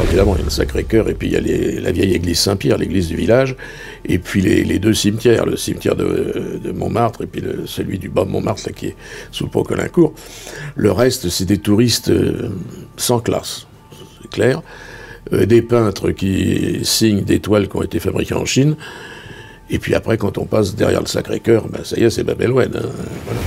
Alors évidemment, il y a le Sacré-Cœur, et puis il y a la vieille église Saint-Pierre, l'église du village, et puis les deux cimetières, le cimetière de Montmartre, et puis celui du bas de Montmartre, là, qui est sous Pau-Colincourt. Le reste, c'est des touristes sans classe, c'est clair. Des peintres qui signent des toiles qui ont été fabriquées en Chine. Et puis après, quand on passe derrière le Sacré-Cœur, ben ça y est, c'est Babel-Oued. Hein, voilà.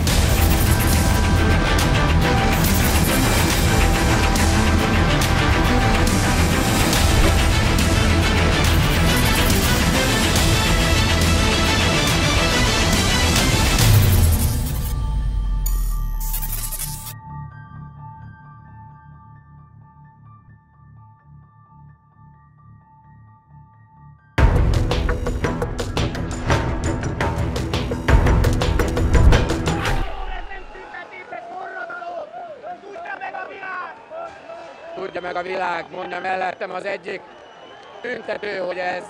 Tudja meg a világ, mondja mellettem az egyik tüntető, hogy ez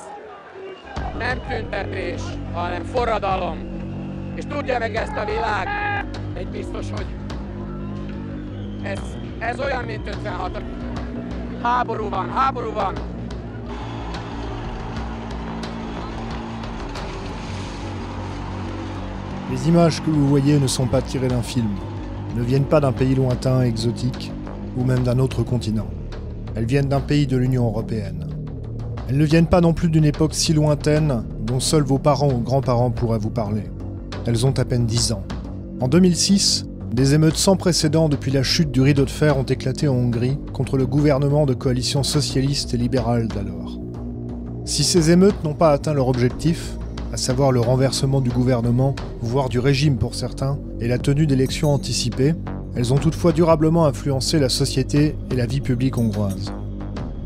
nem tüntetés, hanem forradalom. És tudja meg ezt a világ, egy biztos, hogy ez olyan, mint 56. Háború van, háború van. Les images que vous voyez ne sont pas tirées d'un film, ne viennent pas d'un pays lointain, exotique, ou même d'un autre continent. Elles viennent d'un pays de l'Union européenne. Elles ne viennent pas non plus d'une époque si lointaine dont seuls vos parents ou grands-parents pourraient vous parler. Elles ont à peine 10 ans. En 2006, des émeutes sans précédent depuis la chute du rideau de fer ont éclaté en Hongrie contre le gouvernement de coalition socialiste et libérale d'alors. Si ces émeutes n'ont pas atteint leur objectif, à savoir le renversement du gouvernement, voire du régime pour certains, et la tenue d'élections anticipées, elles ont toutefois durablement influencé la société et la vie publique hongroise.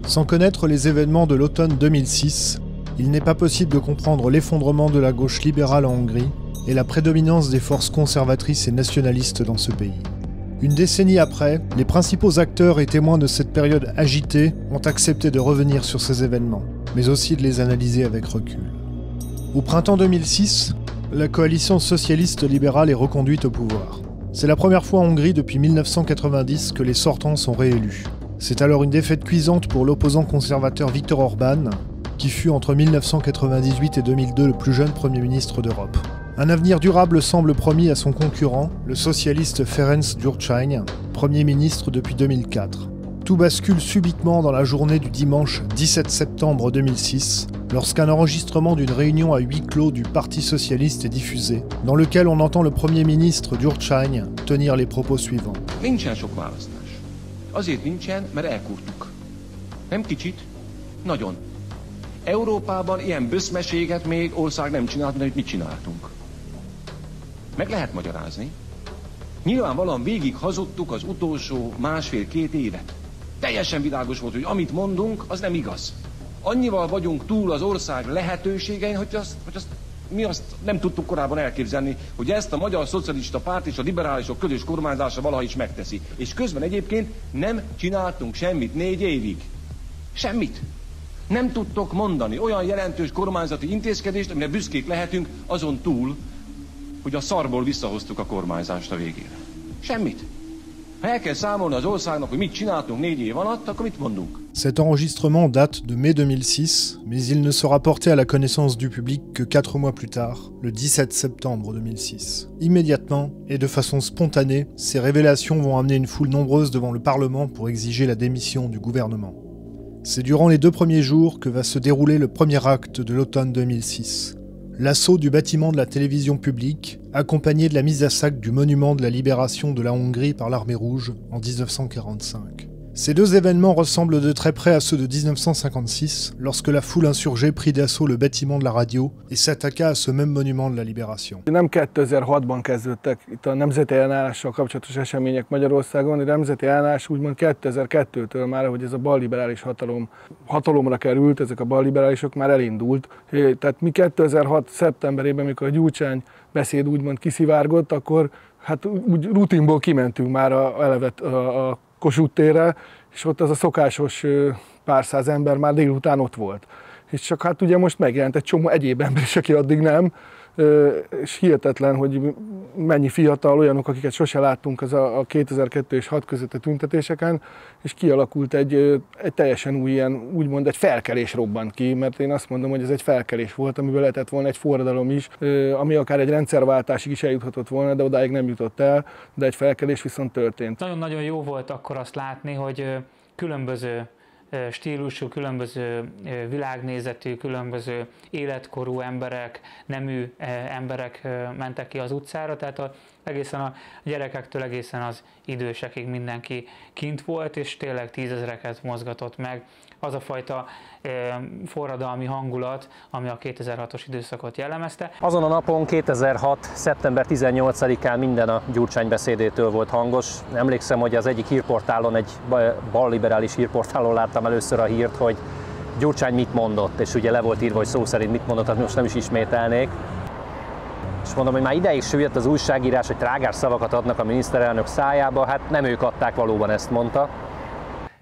Sans connaître les événements de l'automne 2006, il n'est pas possible de comprendre l'effondrement de la gauche libérale en Hongrie et la prédominance des forces conservatrices et nationalistes dans ce pays. Une décennie après, les principaux acteurs et témoins de cette période agitée ont accepté de revenir sur ces événements, mais aussi de les analyser avec recul. Au printemps 2006, la coalition socialiste libérale est reconduite au pouvoir. C'est la première fois en Hongrie depuis 1990 que les sortants sont réélus. C'est alors une défaite cuisante pour l'opposant conservateur Viktor Orbán, qui fut entre 1998 et 2002 le plus jeune Premier ministre d'Europe. Un avenir durable semble promis à son concurrent, le socialiste Ferenc Gyurcsány, Premier ministre depuis 2004. Tout bascule subitement dans la journée du dimanche 17 septembre 2006, lorsqu'un enregistrement d'une réunion à huis clos du Parti socialiste est diffusé, dans lequel on entend le Premier ministre Gyurcsány tenir les propos suivants. Nincsen sok választás. Azért nincsen, mert elkúrtuk. Nem kicsit, nagyon. Európában ilyen böszmeséget még ország nem csinált, mint amit mi csináltunk. Meg lehet magyarázni. Nyilvánvalóan végig hazudtuk az utolsó másfél-két évet. Teljesen világos volt, hogy amit mondunk, az nem igaz. Annyival vagyunk túl az ország lehetőségein, hogy mi azt nem tudtuk korábban elképzelni, hogy ezt a Magyar Szocialista Párt és a liberálisok közös kormányzása valaha is megteszi. És közben egyébként nem csináltunk semmit 4 évig. Semmit. Nem tudtok mondani olyan jelentős kormányzati intézkedést, amire büszkék lehetünk azon túl, hogy a szarból visszahoztuk a kormányzást a végére. Semmit. Cet enregistrement date de mai 2006, mais il ne sera porté à la connaissance du public que 4 mois plus tard, le 17 septembre 2006. Immédiatement et de façon spontanée, ces révélations vont amener une foule nombreuse devant le Parlement pour exiger la démission du gouvernement. C'est durant les 2 premiers jours que va se dérouler le premier acte de l'automne 2006. L'assaut du bâtiment de la télévision publique, accompagné de la mise à sac du monument de la libération de la Hongrie par l'armée rouge en 1945. Ces 2 événements ressemblent de très près à ceux de 1956, lorsque la foule insurgée prit d'assaut le bâtiment de la radio et s'attaqua à ce même monument de la libération. Nem 2006-ban kezdődtek itt a nemzeti ellenállással kapcsolatos események Magyarországon, a nemzeti ellenállás úgymond 2002-től már, ahogy ez a balliberális hatalomra került, ezek a balliberálisok már elindult. Tehát mi 2006. szeptemberében, mikor a Gyurcsány beszéd úgymond kiszivárgott, akkor hát úgy rutinból kimentünk már a Kossuth térre, és ott az a szokásos pár száz ember már délután ott volt. És csak hát ugye most megjelent egy csomó egyéb ember is, aki addig nem, és hihetetlen, hogy mennyi fiatal, olyanok, akiket sose láttunk az a 2002 és 6 közötti tüntetéseken, és kialakult egy teljesen új ilyen, úgymond egy felkelés robbant ki, mert én azt mondom, hogy ez egy felkelés volt, amiből lehetett volna egy forradalom is, ami akár egy rendszerváltásig is eljuthatott volna, de odáig nem jutott el, de egy felkelés viszont történt. Nagyon-nagyon jó volt akkor azt látni, hogy különböző stílusú, különböző világnézetű, különböző életkorú emberek, nemű emberek mentek ki az utcára, tehát egészen a gyerekektől egészen az idősekig mindenki kint volt, és tényleg tízezreket mozgatott meg. Az a fajta forradalmi hangulat, ami a 2006-os időszakot jellemezte. Azon a napon 2006. szeptember 18-án minden a Gyurcsány beszédétől volt hangos. Emlékszem, hogy az egyik hírportálon, egy balliberális hírportálon láttam először a hírt, hogy Gyurcsány mit mondott, és ugye le volt írva, hogy szó szerint mit mondott, hát most nem is ismételnék. És mondom, hogy már ideig süllyedt az újságírás, hogy trágás szavakat adnak a miniszterelnök szájába, hát nem ők adták, valóban ezt mondta.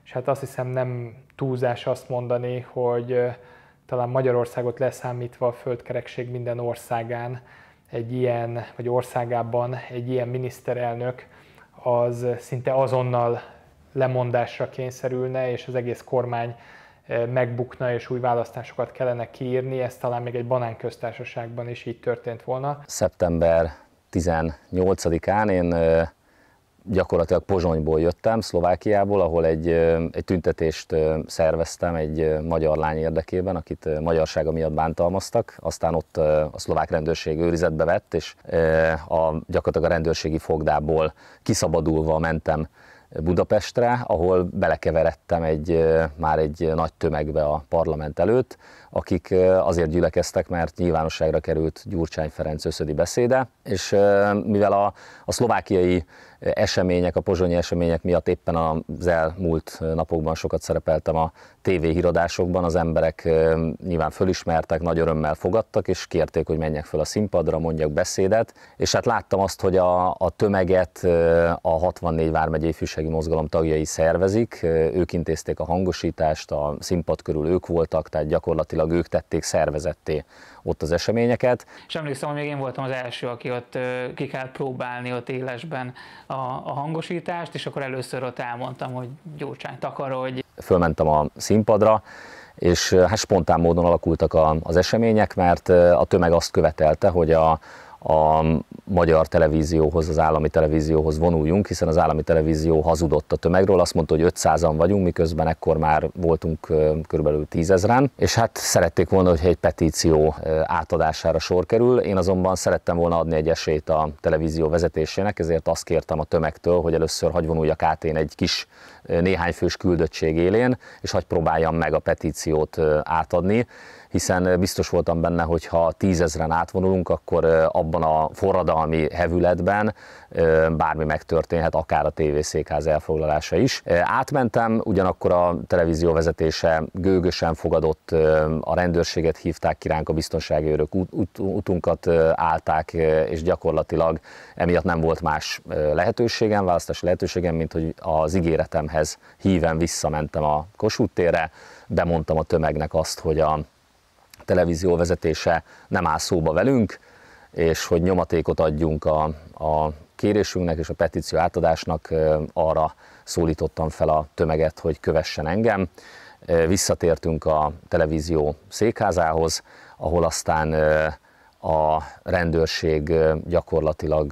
És hát azt hiszem, nem túlzás azt mondani, hogy talán Magyarországot leszámítva a földkerekség minden országán egy ilyen, vagy országában egy ilyen miniszterelnök az szinte azonnal lemondásra kényszerülne, és az egész kormány megbukna, és új választásokat kellene kiírni, ez talán még egy banánköztársaságban is így történt volna. Szeptember 18-án én gyakorlatilag Pozsonyból jöttem, Szlovákiából, ahol egy tüntetést szerveztem egy magyar lány érdekében, akit magyarsága miatt bántalmaztak. Aztán ott a szlovák rendőrség őrizetbe vett, és gyakorlatilag a rendőrségi fogdából kiszabadulva mentem Budapestre, ahol belekeveredtem már egy nagy tömegbe a parlament előtt, akik azért gyülekeztek, mert nyilvánosságra került Gyurcsány Ferenc összödi beszéde, és mivel a szlovákiai események, a pozsonyi események miatt éppen az elmúlt napokban sokat szerepeltem a tévéhíradásokban, az emberek nyilván fölismertek, nagy örömmel fogadtak, és kérték, hogy menjek föl a színpadra, mondjak beszédet, és hát láttam azt, hogy a tömeget a 64 vármegyei ifjúsági mozgalom tagjai szervezik, ők intézték a hangosítást, a színpad körül ők voltak, tehát gyakorlatilag ők tették szervezetté ott az eseményeket. És emlékszem, hogy még én voltam az első, aki ott ki kell próbálni ott élesben a hangosítást, és akkor először ott elmondtam, hogy Gyurcsány takarodj. Fölmentem a színpadra, és hát spontán módon alakultak az események, mert a tömeg azt követelte, hogy a magyar televízióhoz, az állami televízióhoz vonuljunk, hiszen az állami televízió hazudott a tömegről, azt mondta, hogy 500-an vagyunk, miközben ekkor már voltunk körülbelül 10 000-en, és hát szerették volna, hogy egy petíció átadására sor kerül, én azonban szerettem volna adni egy esélyt a televízió vezetésének, ezért azt kértem a tömegtől, hogy először hagy vonuljak át én egy kis néhány fős küldöttség élén, és hagy próbáljam meg a petíciót átadni, hiszen biztos voltam benne, hogy ha 10 000-en átvonulunk, akkor abban a forradalmi hevületben bármi megtörténhet, akár a tévészékház elfoglalása is. Átmentem, ugyanakkor a televízió vezetése gőgösen fogadott, a rendőrséget hívták kiránk, a biztonsági őrök utunkat állták, és gyakorlatilag emiatt nem volt más lehetőségem, választási lehetőségem, mint hogy az ígéretemhez híven visszamentem a Kossuth térre, bemondtam a tömegnek azt, hogy a televízió vezetése nem áll szóba velünk, és hogy nyomatékot adjunk a kérésünknek és a petíció átadásnak, arra szólítottam fel a tömeget, hogy kövessen engem. Visszatértünk a televízió székházához, ahol aztán a rendőrség gyakorlatilag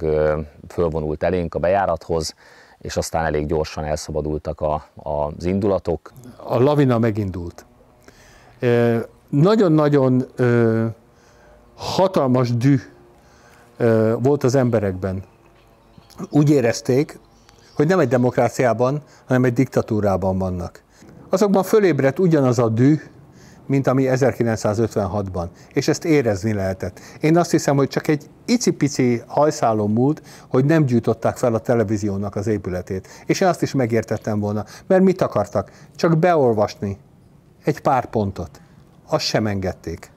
fölvonult elénk a bejárathoz, és aztán elég gyorsan elszabadultak az indulatok. A lavina megindult. Nagyon-nagyon hatalmas düh volt az emberekben. Úgy érezték, hogy nem egy demokráciában, hanem egy diktatúrában vannak. Azokban fölébredt ugyanaz a düh, mint ami 1956-ban, és ezt érezni lehetett. Én azt hiszem, hogy csak egy icipici hajszálon múlt, hogy nem gyújtották fel a televíziónak az épületét. És én azt is megértettem volna, mert mit akartak? Csak beolvasni egy pár pontot. Azt sem engedték.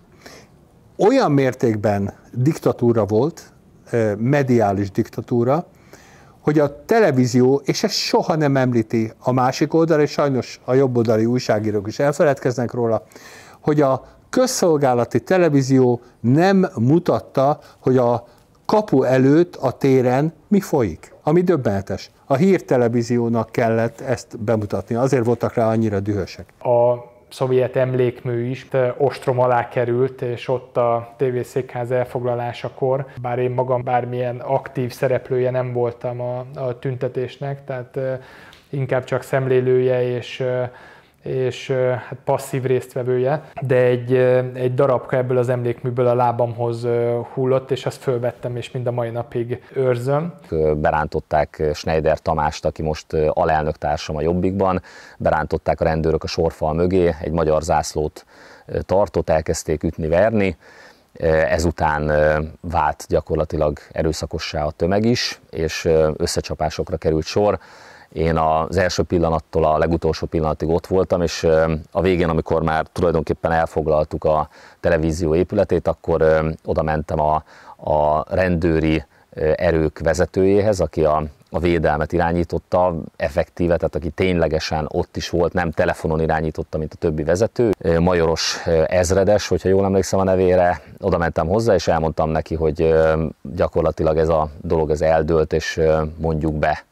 Olyan mértékben diktatúra volt, mediális diktatúra, hogy a televízió, és ezt soha nem említi a másik oldal, és sajnos a jobboldali újságírók is elfeledkeznek róla, hogy a közszolgálati televízió nem mutatta, hogy a kapu előtt a téren mi folyik, ami döbbenetes. A hírtelevíziónak kellett ezt bemutatni, azért voltak rá annyira dühösek. A szovjet emlékmű is ostrom alá került, és ott a tévészékház elfoglalásakor, bár én magam bármilyen aktív szereplője nem voltam a tüntetésnek, tehát inkább csak szemlélője és hát passzív résztvevője, de egy darabka ebből az emlékműből a lábamhoz hullott, és azt fölvettem, és mind a mai napig őrzöm. Berántották Schneider Tamást, aki most alelnök társam a Jobbikban, berántották a rendőrök a sorfal mögé, egy magyar zászlót tartott, elkezdték ütni, verni. Ezután vált gyakorlatilag erőszakossá a tömeg is, és összecsapásokra került sor. Én az első pillanattól a legutolsó pillanatig ott voltam, és a végén, amikor már tulajdonképpen elfoglaltuk a televízió épületét, akkor oda mentem a rendőri erők vezetőjéhez, aki a védelmet irányította, effektíve, tehát aki ténylegesen ott is volt, nem telefonon irányította, mint a többi vezető. Majoros ezredes, hogyha jól emlékszem a nevére, oda mentem hozzá, és elmondtam neki, hogy gyakorlatilag ez a dolog ez eldőlt, és mondjuk be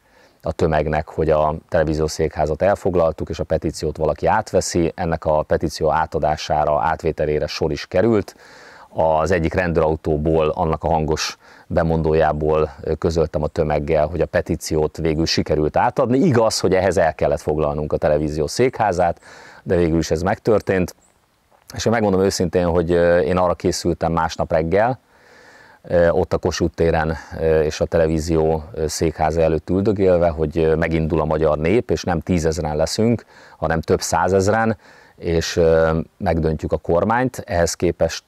a tömegnek, hogy a televíziószékházat elfoglaltuk, és a petíciót valaki átveszi. Ennek a petíció átadására, átvételére sor is került. Az egyik rendőrautóból, annak a hangos bemondójából közöltem a tömeggel, hogy a petíciót végül sikerült átadni. Igaz, hogy ehhez el kellett foglalnunk a televíziószékházát, de végül is ez megtörtént. És én megmondom őszintén, hogy én arra készültem másnap reggel, ott a Kossuth téren és a televízió székháza előtt üldögélve, hogy megindul a magyar nép, és nem tízezren leszünk, hanem több százezren, és megdöntjük a kormányt. Ehhez képest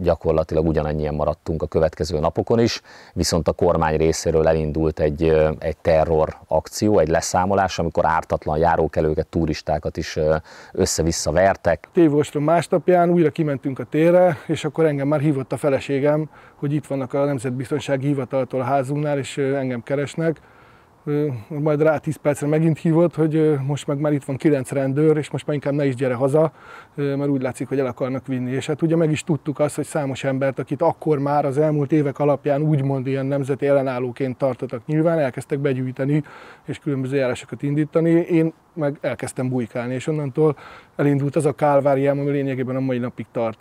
gyakorlatilag ugyanannyian maradtunk a következő napokon is, viszont a kormány részéről elindult egy terror akció, egy leszámolás, amikor ártatlan járókelőket, turistákat is össze-vissza vertek. Tévóstrom másnapján újra kimentünk a térre, és akkor engem már hívott a feleségem, hogy itt vannak a Nemzetbiztonsági Hivataltól a házunknál, és engem keresnek. Majd rá 10 percre megint hívott, hogy most meg már itt van 9 rendőr, és most már inkább ne is gyere haza, mert úgy látszik, hogy el akarnak vinni. És hát ugye meg is tudtuk azt, hogy számos embert, akit akkor már az elmúlt évek alapján úgymond ilyen nemzeti ellenállóként tartottak nyilván, elkezdtek begyűjteni és különböző járásokat indítani. Én meg elkezdtem bujkálni, és onnantól elindult az a kálváriám, ami lényegében a mai napig tart.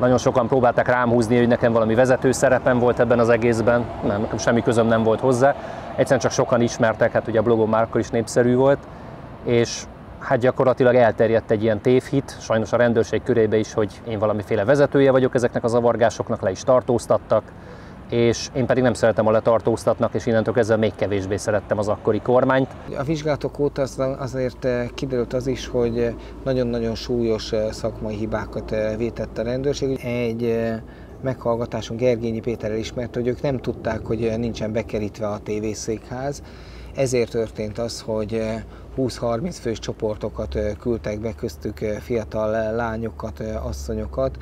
Nagyon sokan próbálták rám húzni, hogy nekem valami vezető szerepem volt ebben az egészben. Nem, nekem semmi közöm nem volt hozzá. Egyszerűen csak sokan ismertek, hát ugye a blogom már akkor is népszerű volt, és hát gyakorlatilag elterjedt egy ilyen tévhit, sajnos a rendőrség körébe is, hogy én valamiféle vezetője vagyok ezeknek a zavargásoknak, le is tartóztattak, és én pedig nem szeretem, ha letartóztatnak, és innentől kezdve még kevésbé szerettem az akkori kormányt. A vizsgálatok óta azért kiderült az is, hogy nagyon-nagyon súlyos szakmai hibákat vétett a rendőrség. Egy meghallgatáson Gergényi Péter elismerte, hogy ők nem tudták, hogy nincsen bekerítve a tévészékház. Ezért történt az, hogy 20-30 fős csoportokat küldtek be, köztük fiatal lányokat, asszonyokat,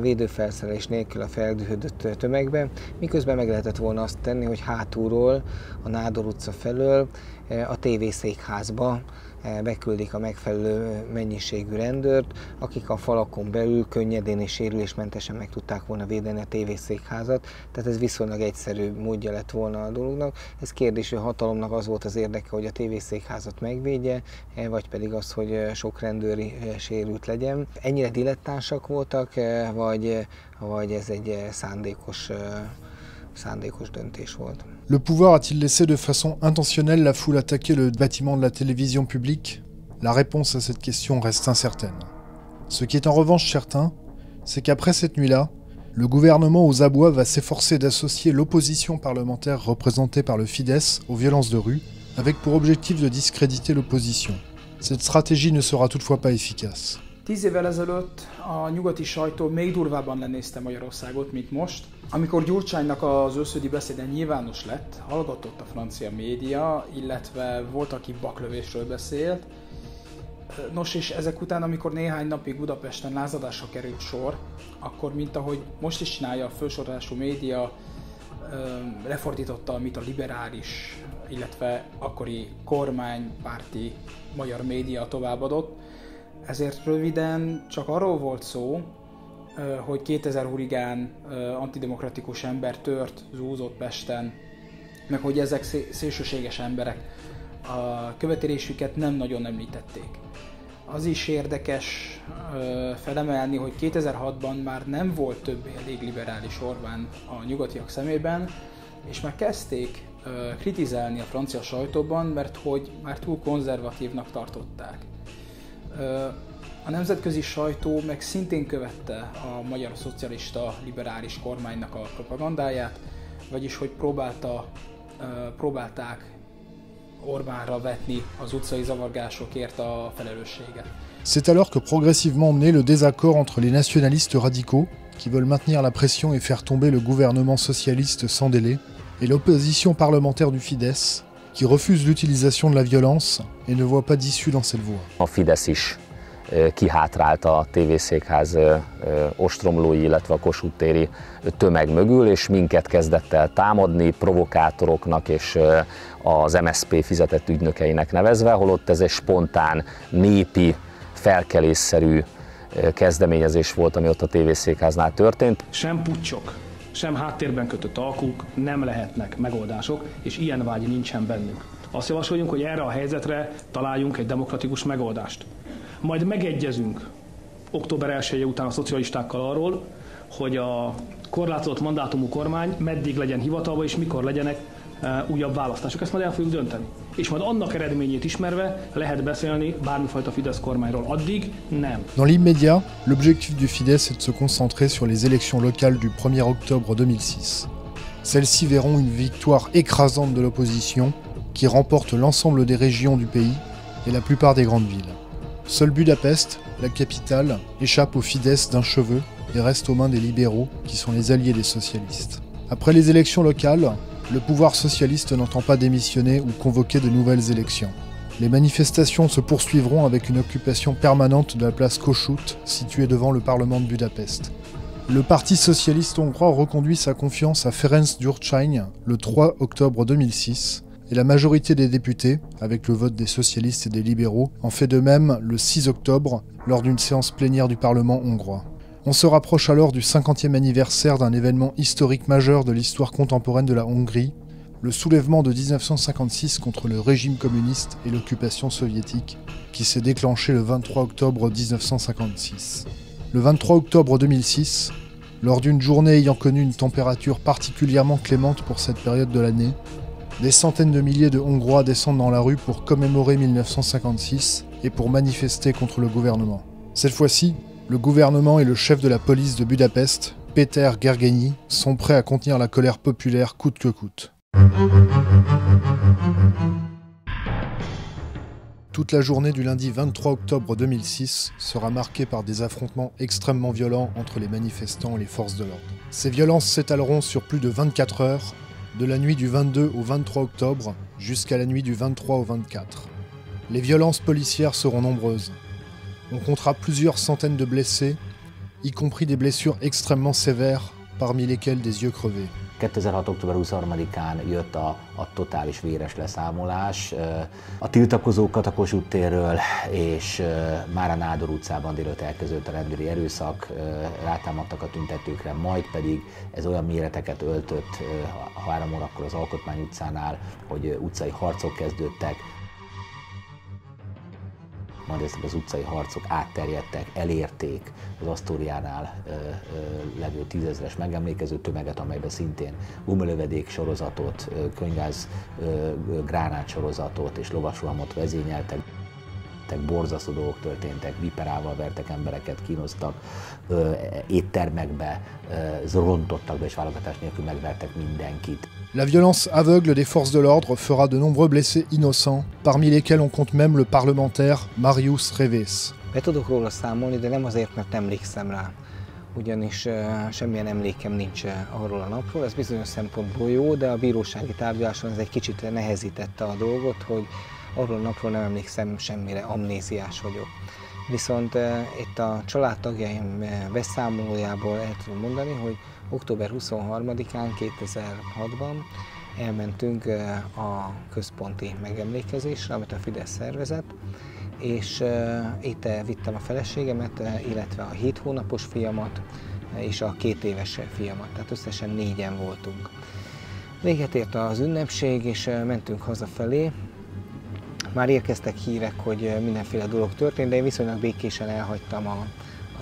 védőfelszerelés nélkül a feldühödött tömegbe, miközben meg lehetett volna azt tenni, hogy hátulról, a Nádor utca felől a tévészékházba beküldik a megfelelő mennyiségű rendőrt, akik a falakon belül könnyedén és sérülésmentesen meg tudták volna védeni a tévészékházat, tehát ez viszonylag egyszerű módja lett volna a dolognak. Ez kérdés, hogy a hatalomnak az volt az érdeke, hogy a tévészékházat megvédje, vagy pedig az, hogy sok rendőri sérült legyen. Ennyire dilettánsak voltak, vagy ez egy szándékos döntés volt. Le pouvoir a-t-il laissé de façon intentionnelle la foule attaquer le bâtiment de la télévision publique? La réponse à cette question reste incertaine. Ce qui est en revanche certain, c'est qu'après cette nuit-là, le gouvernement aux abois va s'efforcer d'associer l'opposition parlementaire représentée par le Fidesz aux violences de rue, avec pour objectif de discréditer l'opposition. Cette stratégie ne sera toutefois pas efficace. 10 évvel ezelőtt a nyugati sajtó még durvábban lenézte Magyarországot, mint most. Amikor Gyurcsánynak az őszödi beszéde nyilvános lett, hallgatott a francia média, illetve volt, aki baklövésről beszélt. Nos, és ezek után, amikor néhány napig Budapesten lázadásra került sor, akkor, mint ahogy most is csinálja a fősorású média, lefordította, amit a liberális, illetve akkori kormánypárti magyar média továbbadott. Ezért röviden csak arról volt szó, hogy 2000 hurigán antidemokratikus ember tört, zúzott Pesten, meg hogy ezek szélsőséges emberek. A követelésüket nem nagyon említették. Az is érdekes felemelni, hogy 2006-ban már nem volt többé elég liberális Orbán a nyugatiak szemében, és már kezdték kritizálni a francia sajtóban, mert hogy már túl konzervatívnak tartották. A nemzetközi sajtó meg szintén követte a magyar szocialista liberális kormánynak a propagandáját, vagyis hogy próbálták Orbánra vetni az utcai zavargásokért a felelősséget. C'est alors que progressivement naît le désaccord entre les nationalistes radicaux, qui veulent maintenir la pression et faire tomber le gouvernement socialiste sans délai, et l'opposition parlementaire du Fidesz, qui refuse l'utilisation de la violence et ne voit pas d'issue dans cette voie. A Fidesz is kihátrált a tévészékház ostromlói, illetve a Kossuth téri tömeg mögül, és minket kezdett el támadni, provokátoroknak és az MSZP fizetett ügynökeinek nevezve, holott ez egy spontán, népi, felkelésszerű kezdeményezés volt, ami ott a tévészékháznál történt. Sem puccsok, sem háttérben kötött alkuk nem lehetnek megoldások, és ilyen vágy nincsen bennünk. Azt javasoljunk, hogy erre a helyzetre találjunk egy demokratikus megoldást. Majd megegyezünk október 1-je után a szocialistákkal arról, hogy a korlátozott mandátumú kormány meddig legyen hivatalba, és mikor legyenek újabb választások. Ezt majd el fogjuk dönteni. És majd annak eredményét ismerve lehet beszélni bármifajta Fidesz kormányról. Addig nem. Dans l'immédiat, l'objectif du Fidesz est de se concentrer sur les élections locales du 1er octobre 2006. Celles-ci verront une victoire écrasante de l'opposition qui remporte l'ensemble des régions du pays et la plupart des grandes villes. Seule Budapest, la capitale, échappe au Fidesz d'un cheveu et reste aux mains des libéraux, qui sont les alliés des socialistes. Après les élections locales, le pouvoir socialiste n'entend pas démissionner ou convoquer de nouvelles élections. Les manifestations se poursuivront avec une occupation permanente de la place Kossuth, située devant le Parlement de Budapest. Le Parti socialiste hongrois reconduit sa confiance à Ferenc Gyurcsány le 3 octobre 2006, et la majorité des députés, avec le vote des socialistes et des libéraux, en fait de même le 6 octobre, lors d'une séance plénière du Parlement hongrois. On se rapproche alors du 50e anniversaire d'un événement historique majeur de l'histoire contemporaine de la Hongrie, le soulèvement de 1956 contre le régime communiste et l'occupation soviétique, qui s'est déclenché le 23 octobre 1956. Le 23 octobre 2006, lors d'une journée ayant connu une température particulièrement clémente pour cette période de l'année, des centaines de milliers de Hongrois descendent dans la rue pour commémorer 1956 et pour manifester contre le gouvernement. Cette fois-ci, le gouvernement et le chef de la police de Budapest, Péter Gergényi, sont prêts à contenir la colère populaire coûte que coûte. Toute la journée du lundi 23 octobre 2006 sera marquée par des affrontements extrêmement violents entre les manifestants et les forces de l'ordre. Ces violences s'étaleront sur plus de 24 heures, de la nuit du 22 au 23 octobre jusqu'à la nuit du 23 au 24. Les violences policières seront nombreuses. On comptera plusieurs centaines de blessés, y compris des blessures extrêmement sévères, parmi lesquelles des yeux crevés. 2006. október 23-án jött a totális véres leszámolás. A tiltakozókat a Kossuth térről és már a Nádor utcában délőtt elkezdődött a rendőri erőszak, rátámadtak a tüntetőkre, majd pedig ez olyan méreteket öltött 3 órakor az Alkotmány utcánál, hogy utcai harcok kezdődtek. Majd ezek az utcai harcok átterjedtek, elérték az Asztóriánál levő 10 000-es megemlékező tömeget, amelyben szintén gumelövedék sorozatot, könyvgáz gránát sorozatot és lovasrohamot vezényeltek. Borzasztó dolgok történtek, viperával vertek embereket, kínoztak, éttermekbe rontottak be és válogatás nélkül megvertek mindenkit. La violence aveugle des forces de l'ordre fera de nombreux blessés innocents, parmi lesquels on compte même le parlementaire Marius Révész. Be tudok róla számolni, de nem azért, mert emlékszem rá. Ugyanis semmilyen emlékem nincs arról a napról. Ez bizonyos szempontból jó, de a bírósági tárgyaláson ez egy kicsit nehezítette a dolgot, hogy arról a napról nem emlékszem semmire, amnéziás vagyok. Viszont itt a családtagjaim beszámolójából el tudom mondani, hogy október 23-án 2006-ban elmentünk a központi megemlékezésre, amit a Fidesz szervezett, és itt vittem a feleségemet, illetve a 7 hónapos fiamat, és a 2 éves fiamat, tehát összesen 4-en voltunk. Véget ért az ünnepség, és mentünk hazafelé. Már érkeztek hírek, hogy mindenféle dolog történt, de én viszonylag békésen elhagytam a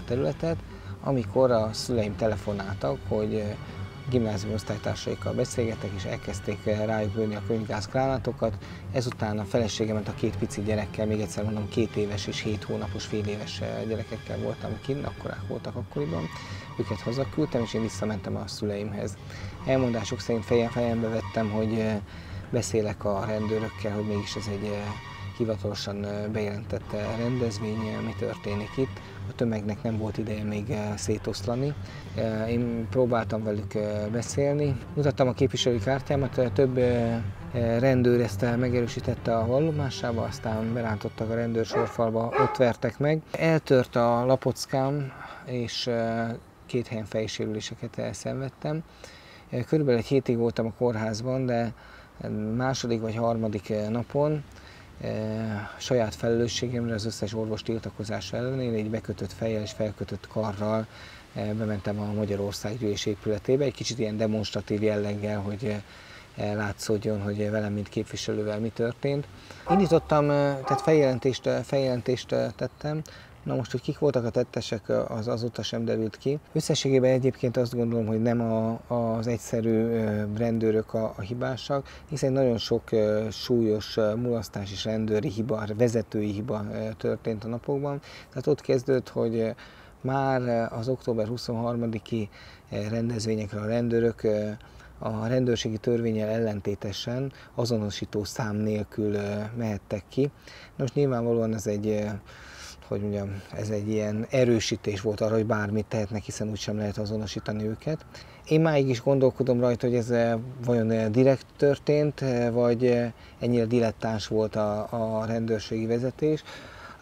területet, amikor a szüleim telefonáltak, hogy gimnáziumi osztálytársaikkal beszélgettek, és elkezdték rájuk lőni a könyvgázgránátokat. Ezután a feleségemet a 2 pici gyerekkel, még egyszer mondom, 2 éves és 7 hónapos, féléves gyerekekkel voltam kint, akkorák voltak akkoriban. Őket hazaküldtem, és én visszamentem a szüleimhez. Elmondások szerint fejembe vettem, hogy beszélek a rendőrökkel, hogy mégis ez egy hivatalosan bejelentett rendezvény, mi történik itt. A tömegnek nem volt ideje még szétoszlani. Én próbáltam velük beszélni. Mutattam a képviselőkártyámat, több rendőr ezt megerősítette a vallomásába, aztán berántottak a rendőrsorfalba, ott vertek meg. Eltört a lapockám, és 2 helyen fejsérüléseket elszenvedtem. Körülbelül egy hétig voltam a kórházban, de második vagy harmadik napon saját felelősségemre, az összes orvos tiltakozás ellenére egy bekötött fejjel és felkötött karral bementem a Magyarország Gyűlés épületébe, egy kicsit ilyen demonstratív jelleggel, hogy látszódjon, hogy velem, mint képviselővel mi történt. Indítottam, tehát feljelentést tettem. Na most, hogy kik voltak a tettesek, az azóta sem derült ki. Összességében egyébként azt gondolom, hogy nem az egyszerű rendőrök a hibásak, hiszen nagyon sok súlyos mulasztás és rendőri hiba, vezetői hiba történt a napokban. Tehát ott kezdődött, hogy már az október 23-i rendezvényekre a rendőrök a rendőrségi törvénnyel ellentétesen azonosító szám nélkül mehettek ki. Most nyilvánvalóan ez egy, hogy mondjam, ez egy ilyen erősítés volt arra, hogy bármit tehetnek, hiszen úgysem lehet azonosítani őket. Én máig is gondolkodom rajta, hogy ez vajon direkt történt, vagy ennyire dilettáns volt a rendőrségi vezetés.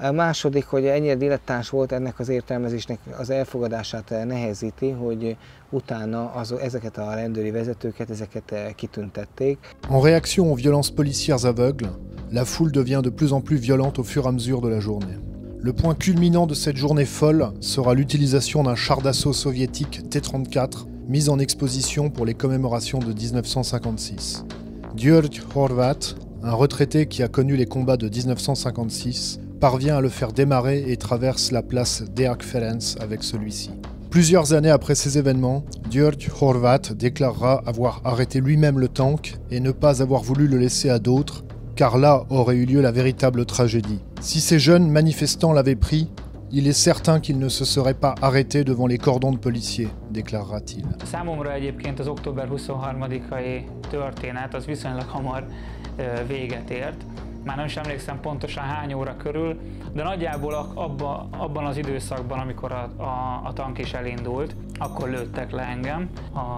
A második, hogy ennyire dilettáns volt, ennek az értelmezésnek az elfogadását nehezíti, hogy utána ezeket a rendőri vezetőket, ezeket kitüntették. En réaction aux violences policières aveugles, la foule devient de plus en plus violente au fur et à mesure de la journée. Le point culminant de cette journée folle sera l'utilisation d'un char d'assaut soviétique T-34 mis en exposition pour les commémorations de 1956. György Horváth, un retraité qui a connu les combats de 1956, parvient à le faire démarrer et traverse la place Deák Ferenc avec celui-ci. Plusieurs années après ces événements, György Horváth déclarera avoir arrêté lui-même le tank et ne pas avoir voulu le laisser à d'autres, car là aurait eu lieu la véritable tragédie. Si ces jeunes manifestants l'avaient pris, il est certain qu'ils ne se seraient pas arrêtés devant les cordons de policiers, déclarera-t-il. Számomra egyébként az október 23-ai történet az viszonylag hamar véget ért. Már nem is emlékszem pontosan hány óra körül, de nagyjából abban az időszakban, amikor a tank is elindult, akkor lőttek le engem.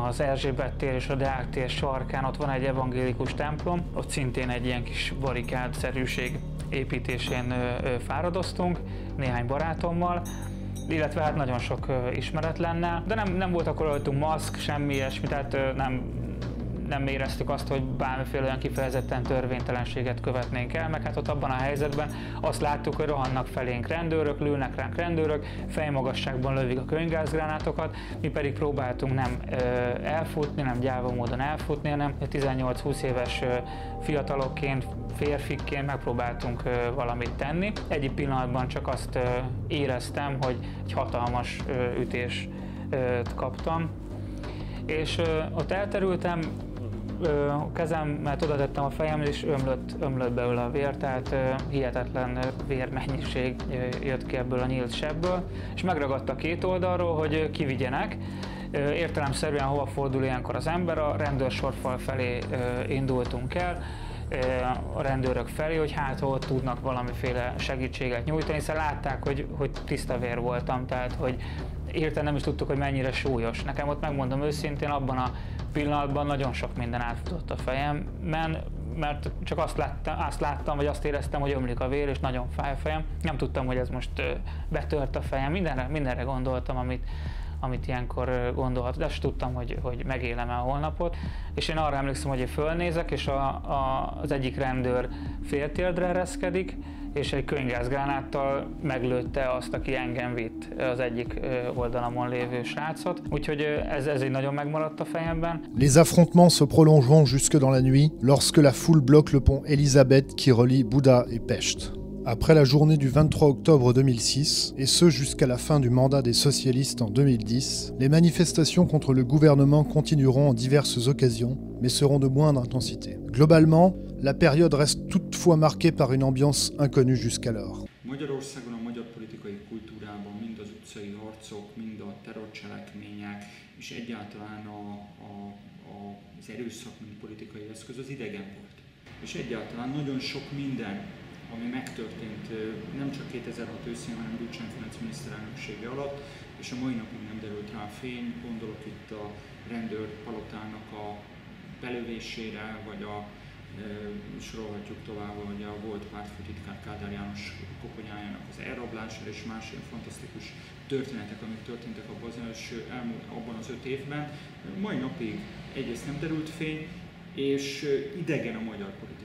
Az Erzsébet-tér és a Deák-tér sarkán ott van egy evangélikus templom, ott szintén egy ilyen kis barikádszerűség építésén fáradoztunk néhány barátommal, illetve hát nagyon sok ismeretlennel, de nem volt akkor rajtunk maszk, semmi ilyesmi, tehát nem éreztük azt, hogy bármiféle olyan kifejezetten törvénytelenséget követnénk el, meg hát ott abban a helyzetben azt láttuk, hogy rohannak felénk rendőrök, lőnek ránk rendőrök, fejmagasságban lövik a könygázgránátokat, mi pedig próbáltunk nem elfutni, nem gyáva módon elfutni, hanem 18-20 éves fiatalokként, férfikként megpróbáltunk valamit tenni. Egyik pillanatban csak azt éreztem, hogy egy hatalmas ütést kaptam, és ott elterültem, a kezemet oda tettem a fejemre, és ömlött belőle a vér, tehát hihetetlen vérmennyiség jött ki ebből a nyílt sebből, és megragadta két oldalról, hogy kivigyenek. Értelemszerűen hova fordul ilyenkor az ember, a rendőrsorfal felé indultunk el, a rendőrök felé, hogy hát ott tudnak valamiféle segítséget nyújtani, hiszen látták, hogy tiszta vér voltam, tehát hogy értem nem is tudtuk, hogy mennyire súlyos. Nekem ott, megmondom őszintén, abban a pillanatban nagyon sok minden átfutott a fejemben, mert csak azt láttam, vagy azt éreztem, hogy ömlik a vér, és nagyon fáj a fejem. Nem tudtam, hogy ez most betört a fejem, mindenre gondoltam, amit amit ilyenkor gondolhat, de azt tudtam, hogy megélem el holnapot. És én arra emlékszem, hogy én fölnézek, és az egyik rendőr féltérdre ereszkedik, és egy könygázgránáttal meglőtte azt, aki engem vitt, az egyik oldalamon lévő srácot. Úgyhogy ez így nagyon megmaradt a fejemben. Les affrontements se prolongeront jusque dans la nuit, lorsque la foule bloque le pont Elisabeth qui relie Buda et Pest. Après la journée du 23 octobre 2006, et ce jusqu'à la fin du mandat des socialistes en 2010, les manifestations contre le gouvernement continueront en diverses occasions, mais seront de moindre intensité. Globalement, la période reste toutefois marquée par une ambiance inconnue jusqu'alors. Magyarországon a magyar politikai kultúrában mind az utcai harcok, mind a terrorcselekmények, és egyáltalán az erőszak, mint politikai eszköz az idegen volt. És egyáltalán nagyon sok minden, ami megtörtént nem csak 2006 őszén, hanem Gyurcsány Ferenc miniszterelnöksége alatt, és a mai napig nem derült rá fény, gondolok itt a rendőrpalotának a belövésére, vagy sorolhatjuk tovább, hogy a volt pártfőtitkár Kádár János koponyájának az elrablására, és más ilyen fantasztikus történetek, amik történtek abban az 5 évben. Mai napig egyrészt nem derült fény, és idegen a magyar politika.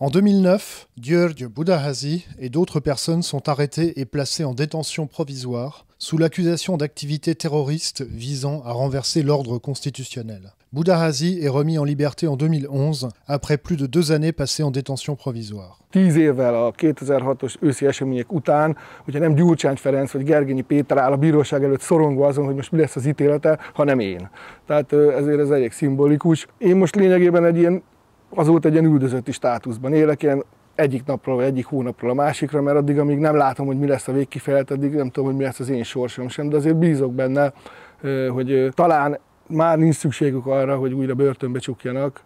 En 2009, György Budaházy et d'autres personnes sont arrêtés et placés en détention provisoire sous l'accusation d'activités terroristes visant à renverser l'ordre constitutionnel. Budaházy est remis en liberté en 2011 après plus de 2 années passées en détention provisoire. 10 évvel a 2006-os őszi események után, hogyha nem Gyurcsány Ferenc vagy Gergényi Péter áll a bíróság előtt szorongva azon, hogy most mi lesz az ítélete, hanem én. Tehát ezért ez elég szimbolikus. Én most lényegében azóta egy ilyen üldözötti státuszban élek, ilyen egyik napról, vagy egyik hónapról a másikra, mert addig, amíg nem látom, hogy mi lesz a végkifejlet, addig nem tudom, hogy mi lesz az én sorsom sem, de azért bízok benne, hogy talán már nincs szükségük arra, hogy újra börtönbe csukjanak,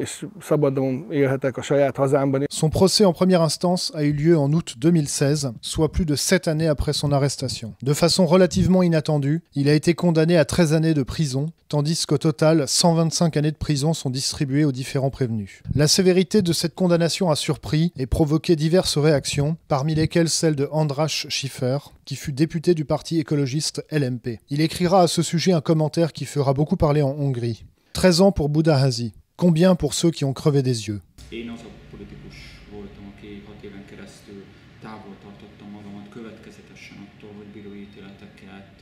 és szabadon élhetek a saját hazámban. Son procès en première instance a eu lieu en août 2016, soit plus de 7 années après son arrestation. De façon relativement inattendue, il a été condamné à 13 années de prison, tandis qu'au total, 125 années de prison sont distribuées aux différents prévenus. La sévérité de cette condamnation a surpris et provoqué diverses réactions, parmi lesquelles celle de András Schiffer, qui fut député du parti écologiste LMP. Il écrira à ce sujet un commentaire qui fera beaucoup parler en Hongrie. 13 ans pour Budaházy. Combien pour ceux qui ont crevé des yeux? Én az a politikus voltam, aki 6 éven keresztül távol tartottam magamat következetesen attól, hogy bírói ítéleteket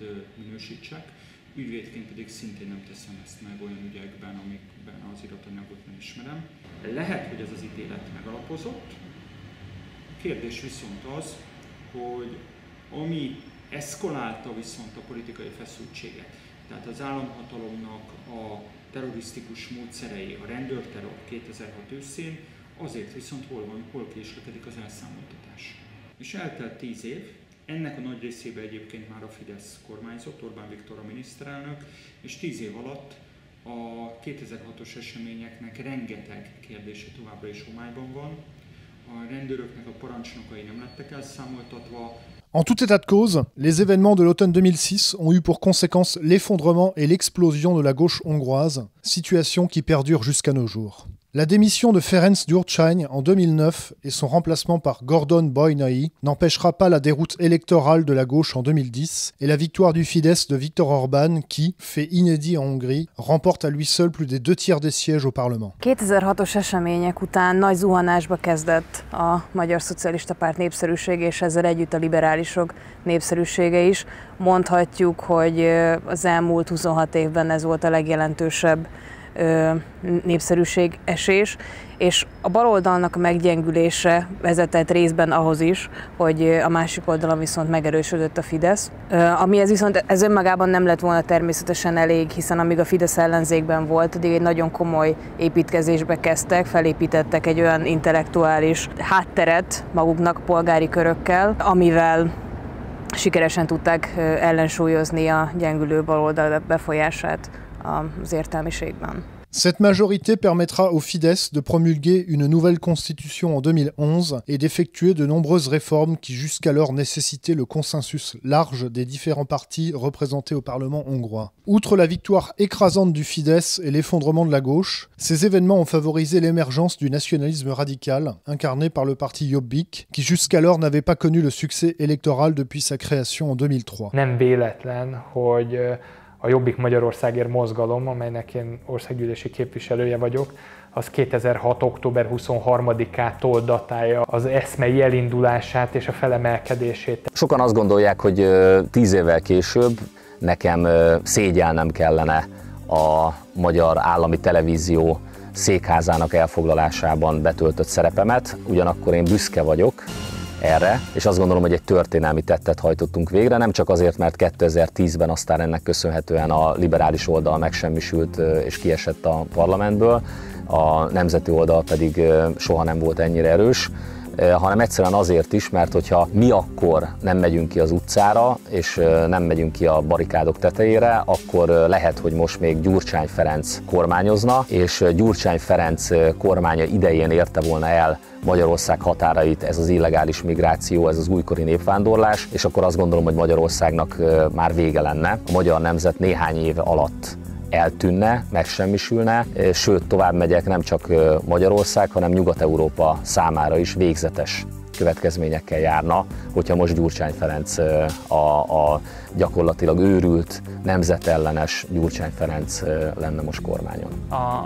minősítsek. Ügyvédként pedig szintén nem teszem ezt meg olyan ügyekben, amikben az iratanyagot nem ismerem. Lehet, hogy ez az ítélet megalapozott. A kérdés viszont az, hogy ami eszkalálta viszont a politikai feszültséget, tehát az államhatalomnak a terrorisztikus módszerei, a rendőrterror 2006 őszén, azért viszont hol késlekedik az elszámoltatás. És eltelt 10 év, ennek a nagy részében egyébként már a Fidesz kormányzott, Orbán Viktor a miniszterelnök, és 10 év alatt a 2006-os eseményeknek rengeteg kérdése továbbra is homályban van, a rendőröknek a parancsnokai nem lettek elszámoltatva. En tout état de cause, les événements de l'automne 2006 ont eu pour conséquence l'effondrement et l'explosion de la gauche hongroise, situation qui perdure jusqu'à nos jours. La démission de Ferenc Gyurcsány en 2009 et son remplacement par Gordon Boinai n'empêchera pas la déroute électorale de la gauche en 2010 et la victoire du Fidesz de Viktor Orbán qui, fait inédit en Hongrie, remporte à lui seul plus des 2/3 des sièges au Parlement. 2006-os események után nagy zuhanásba kezdett a Magyar Szocialista Párt népszerűsége és ezzel együtt a liberálisok népszerűsége is. Mondhatjuk, hogy az elmúlt 26 évben ez volt a legjelentősebb népszerűség esés, és a baloldalnak a meggyengülése vezetett részben ahhoz is, hogy a másik oldalon viszont megerősödött a Fidesz. Amihez viszont ez önmagában nem lett volna természetesen elég, hiszen amíg a Fidesz ellenzékben volt, addig egy nagyon komoly építkezésbe kezdtek, felépítettek egy olyan intellektuális hátteret maguknak polgári körökkel, amivel sikeresen tudták ellensúlyozni a gyengülő baloldal befolyását az értelmiségben. Cette majorité permettra au Fidesz de promulguer une nouvelle constitution en 2011 et d'effectuer de nombreuses réformes qui jusqu'alors nécessitaient le consensus large des différents partis représentés au Parlement hongrois. Outre la victoire écrasante du Fidesz et l'effondrement de la gauche, ces événements ont favorisé l'émergence du nationalisme radical, incarné par le parti Jobbik, qui jusqu'alors n'avait pas connu le succès électoral depuis sa création en 2003. Nem véletlen, hogy a Jobbik Magyarországért Mozgalom, amelynek én országgyűlési képviselője vagyok, az 2006. október 23-ától datálja az eszmei elindulását és a felemelkedését. Sokan azt gondolják, hogy 10 évvel később nekem szégyellnem kellene a Magyar Állami Televízió székházának elfoglalásában betöltött szerepemet, ugyanakkor én büszke vagyok erre, és azt gondolom, hogy egy történelmi tettet hajtottunk végre, nem csak azért, mert 2010-ben aztán ennek köszönhetően a liberális oldal megsemmisült és kiesett a parlamentből, a nemzeti oldal pedig soha nem volt ennyire erős, hanem egyszerűen azért is, mert hogyha mi akkor nem megyünk ki az utcára, és nem megyünk ki a barikádok tetejére, akkor lehet, hogy most még Gyurcsány Ferenc kormányozna, és Gyurcsány Ferenc kormánya idején érte volna el Magyarország határait ez az illegális migráció, ez az újkori népvándorlás, és akkor azt gondolom, hogy Magyarországnak már vége lenne. A magyar nemzet néhány éve alatt eltűnne, megsemmisülne, sőt, tovább megyek, nem csak Magyarország, hanem Nyugat-Európa számára is végzetes következményekkel járna, hogyha most Gyurcsány Ferenc, a gyakorlatilag őrült, nemzetellenes Gyurcsány Ferenc lenne most kormányon.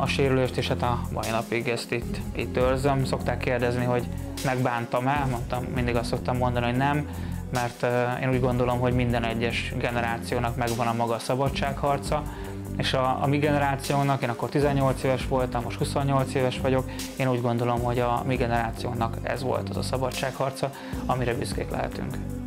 A sérülést is a mai napig ezt itt őrzöm. Szokták kérdezni, hogy megbántam-e, mondtam, mindig azt szoktam mondani, hogy nem, mert én úgy gondolom, hogy minden egyes generációnak megvan a maga szabadságharca, és a mi generációnak, én akkor 18 éves voltam, most 28 éves vagyok, én úgy gondolom, hogy a mi generációnak ez volt az a szabadságharca, amire büszkék lehetünk.